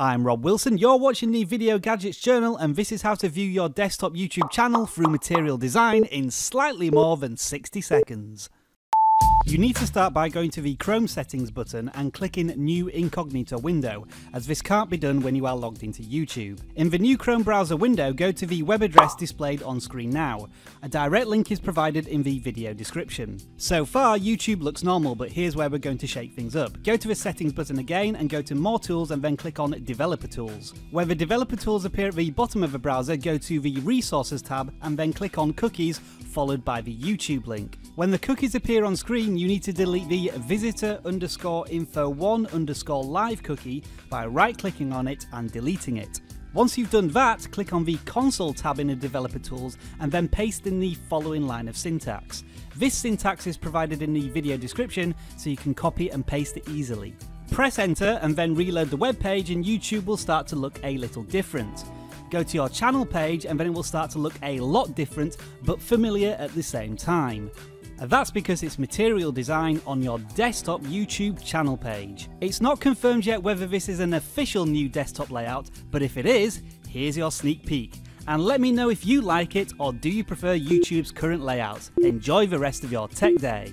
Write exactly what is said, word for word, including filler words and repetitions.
I'm Rob Wilson, you're watching the Video Gadgets Journal, and this is how to view your desktop YouTube channel through Material Design in slightly more than sixty seconds. You need to start by going to the Chrome settings button and clicking New Incognito Window, as this can't be done when you are logged into YouTube. In the new Chrome browser window, go to the web address displayed on screen now. A direct link is provided in the video description. So far, YouTube looks normal, but here's where we're going to shake things up. Go to the settings button again and go to More Tools and then click on Developer Tools. Where the Developer Tools appear at the bottom of the browser, go to the Resources tab and then click on Cookies, followed by the YouTube link. When the cookies appear on screen, you need to delete the visitor underscore info one underscore live cookie by right-clicking on it and deleting it. Once you've done that, click on the Console tab in the Developer Tools and then paste in the following line of syntax. This syntax is provided in the video description, so you can copy and paste it easily. Press Enter and then reload the web page, and YouTube will start to look a little different. Go to your channel page and then it will start to look a lot different, but familiar at the same time. And that's because it's Material Design on your desktop YouTube channel page. It's not confirmed yet whether this is an official new desktop layout, but if it is, here's your sneak peek. And let me know if you like it, or do you prefer YouTube's current layout. Enjoy the rest of your tech day.